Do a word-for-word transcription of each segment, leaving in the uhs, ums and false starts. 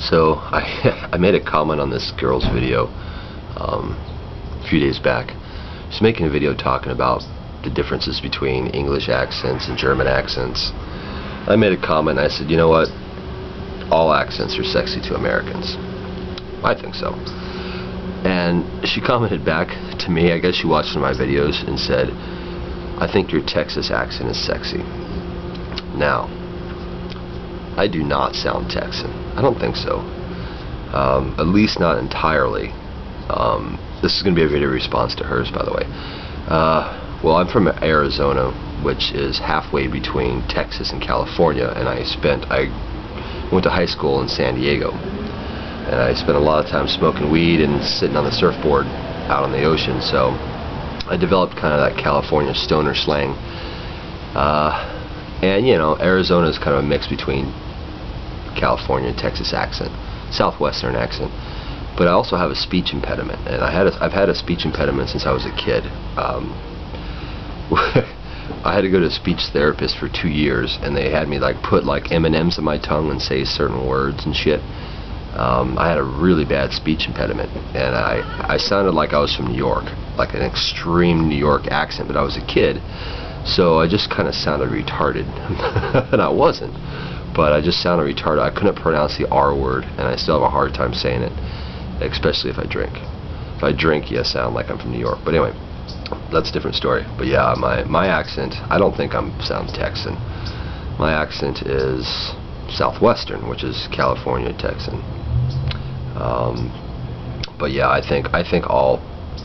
So I, I made a comment on this girl's video um, a few days back. She's making a video talking about the differences between English accents and German accents. I made a comment and I said, you know what, all accents are sexy to Americans. I think so. And she commented back to me, I guess she watched one of my videos, and said, I think your Texas accent is sexy. Now, I do not sound Texan. I don't think so. Um, at least not entirely. Um, this is going to be a video response to hers, by the way. Uh, well, I'm from Arizona, which is halfway between Texas and California, and I spent, I went to high school in San Diego. And I spent a lot of time smoking weed and sitting on the surfboard out on the ocean, so I developed kind of that California stoner slang. Uh, and, you know, Arizona is kind of a mix between California and Texas accent, southwestern accent. But I also have a speech impediment, and I had a, I've had a speech impediment since I was a kid. Um, I had to go to a speech therapist for two years, and they had me like put like M and M's in my tongue and say certain words and shit. Um, I had a really bad speech impediment, and I I sounded like I was from New York, like an extreme New York accent, but I was a kid, so I just kind of sounded retarded, and I wasn't. But I just sounded retarded. I couldn't pronounce the R word, and I still have a hard time saying it, especially if I drink. If I drink, yeah, I sound like I'm from New York. But anyway, that's a different story. But yeah, my, my accent, I don't think I sound Texan. My accent is Southwestern, which is California Texan. Um, but yeah, I think I think all,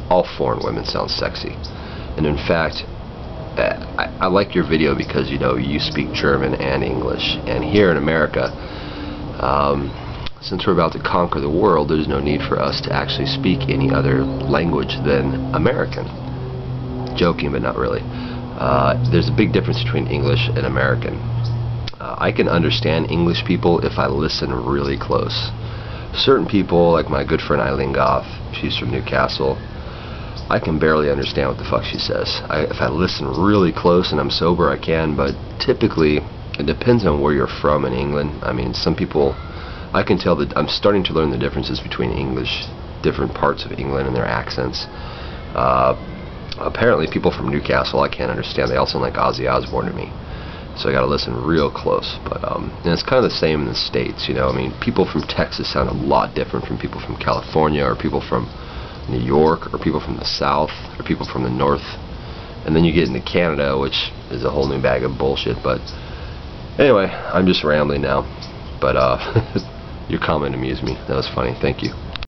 all foreign women sound sexy. And in fact, I, I like your video because, you know, you speak German and English, and here in America, um, since we're about to conquer the world, there's no need for us to actually speak any other language than American. Joking, but not really. Uh, there's a big difference between English and American. Uh, I can understand English people if I listen really close. Certain people, like my good friend Eileen Goff, she's from Newcastle, I can barely understand what the fuck she says. I, if I listen really close and I'm sober, I can, but typically it depends on where you're from in England. I mean, some people, I can tell that I'm starting to learn the differences between English, different parts of England and their accents. Uh, apparently people from Newcastle, I can't understand. They all sound like Ozzy Osbourne to me. So I gotta listen real close. But um, and it's kind of the same in the States, you know. I mean, people from Texas sound a lot different from people from California, or people from New York, or people from the South, or people from the North. And then you get into Canada, which is a whole new bag of bullshit. But anyway, I'm just rambling now, but uh, your comment amused me. That was funny. Thank you.